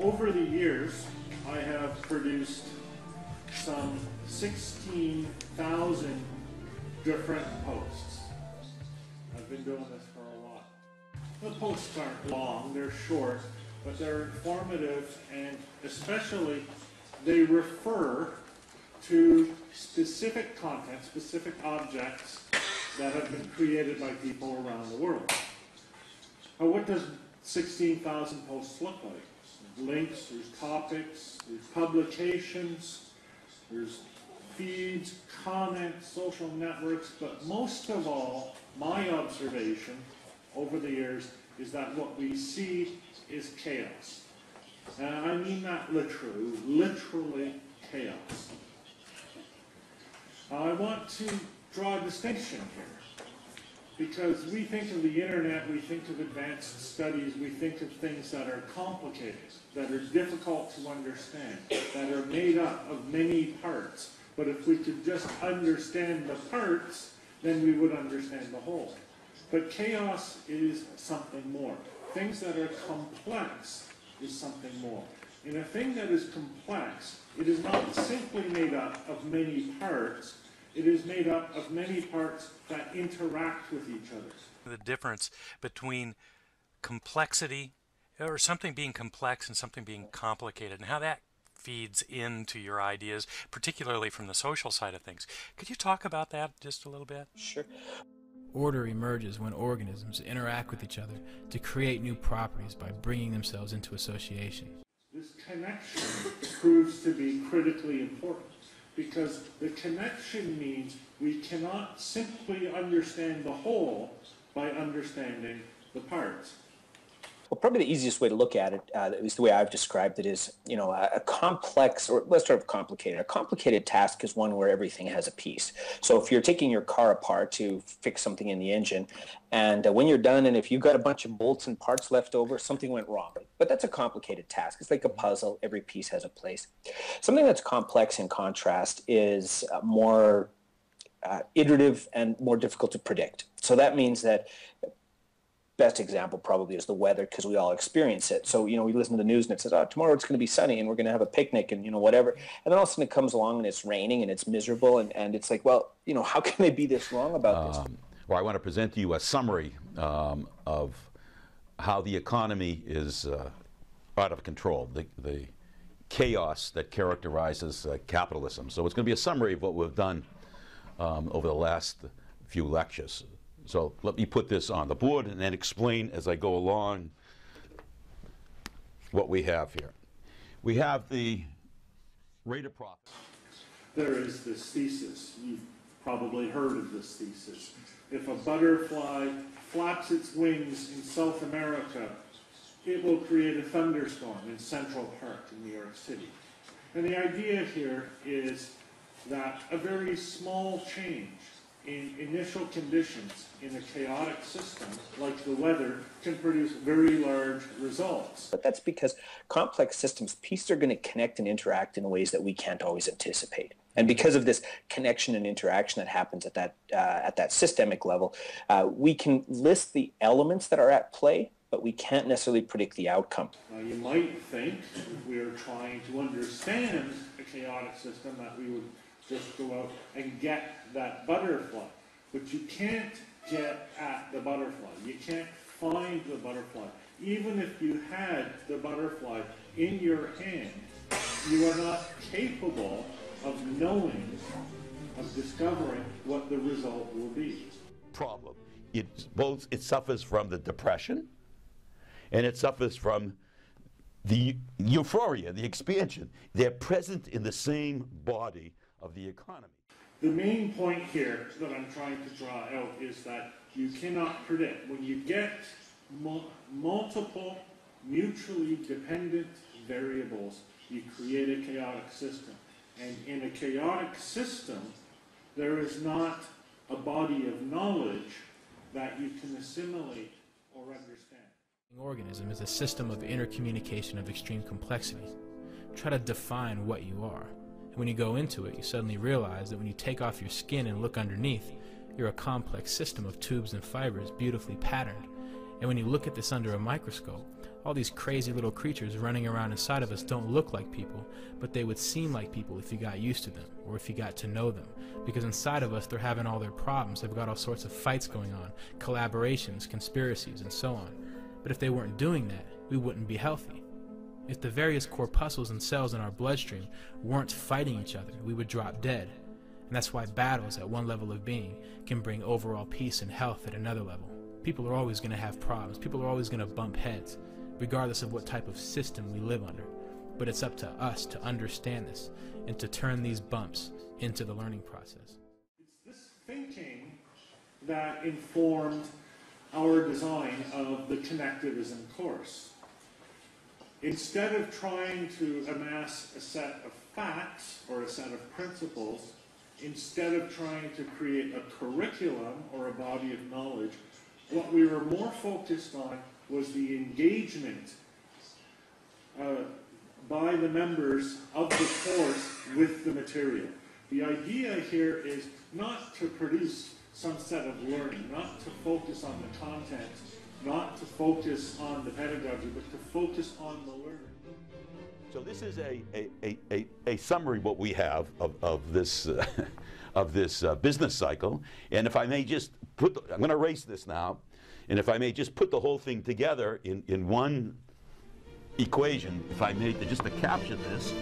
Over the years, I have produced some 16,000 different posts. I've been doing this for a while. The posts aren't long, they're short, but they're informative, and especially they refer to specific content, specific objects that have been created by people around the world. Now, what does 16,000 posts look like? There's links, there's topics, there's publications, there's feeds, comments, social networks, but most of all, my observation over the years is that what we see is chaos. And I mean that literally, literally chaos. I want to draw a distinction here, because we think of the internet, we think of advanced studies, we think of things that are complicated, that are difficult to understand, that are made up of many parts. But if we could just understand the parts, then we would understand the whole. But chaos is something more. Things that are complex is something more. And a thing that is complex, it is not simply made up of many parts, it is made up of many parts that interact with each other. The difference between complexity, or something being complex and something being complicated, and how that feeds into your ideas, particularly from the social side of things. Could you talk about that just a little bit? Sure. Order emerges when organisms interact with each other to create new properties by bringing themselves into association. This connection proves to be critically important, because the connection means we cannot simply understand the whole by understanding the parts. Well, probably the easiest way to look at it, at least the way I've described it, is, you know, a complex, or let's start with complicated. A complicated task is one where everything has a piece. So if you're taking your car apart to fix something in the engine, and when you're done, and if you've got a bunch of bolts and parts left over, something went wrong. But that's a complicated task. It's like a puzzle. Every piece has a place. Something that's complex, in contrast, is more iterative and more difficult to predict. So that means that best example probably is the weather, because we all experience it. So, you know, we listen to the news and it says, oh, tomorrow it's going to be sunny and we're going to have a picnic and, you know, whatever. And then all of a sudden it comes along and it's raining and it's miserable, and it's like, well, you know, how can they be this wrong about this? Well, I want to present to you a summary of how the economy is out of control, the chaos that characterizes capitalism. So it's going to be a summary of what we've done over the last few lectures. So let me put this on the board and then explain as I go along what we have here. We have the rate of profit. There is this thesis. You've probably heard of this thesis. If a butterfly flaps its wings in South America, it will create a thunderstorm in Central Park in New York City. And the idea here is that a very small change in initial conditions in a chaotic system, like the weather, can produce very large results. But that's because complex systems, pieces are going to connect and interact in ways that we can't always anticipate. And because of this connection and interaction that happens at that systemic level, we can list the elements that are at play, but we can't necessarily predict the outcome. Now, you might think, if we are trying to understand a chaotic system, that we would just go out and get that butterfly. But you can't get at the butterfly. You can't find the butterfly. Even if you had the butterfly in your hand, you are not capable of knowing, of discovering what the result will be. Problem. It suffers from the depression, and it suffers from the euphoria, the expansion. They're present in the same body of the economy. The main point here that I'm trying to draw out is that you cannot predict. When you get multiple mutually dependent variables, you create a chaotic system. And in a chaotic system, there is not a body of knowledge that you can assimilate or understand. An organism is a system of intercommunication of extreme complexity. Try to define what you are. When you go into it, you suddenly realize that when you take off your skin and look underneath, you're a complex system of tubes and fibers beautifully patterned. And when you look at this under a microscope, All these crazy little creatures running around inside of us don't look like people, but they would seem like people if you got used to them, or if you got to know them. Because inside of us, they're having all their problems. They've got all sorts of fights going on, collaborations, conspiracies, and so on. But if they weren't doing that, we wouldn't be healthy. If the various corpuscles and cells in our bloodstream weren't fighting each other, we would drop dead. And that's why battles at one level of being can bring overall peace and health at another level. People are always going to have problems. People are always going to bump heads, regardless of what type of system we live under. But it's up to us to understand this and to turn these bumps into the learning process. It's this thinking that informed our design of the connectivism course. Instead of trying to amass a set of facts or a set of principles, instead of trying to create a curriculum or a body of knowledge, what we were more focused on was the engagement by the members of the course with the material. The idea here is not to produce some set of learning, not to focus on the content, not to focus on the pedagogy, but to focus on the learning. So this is a summary what we have of this business cycle. And if I may just put, I'm going to erase this now, and if I may just put the whole thing together in one equation, if I may, to just to capture this.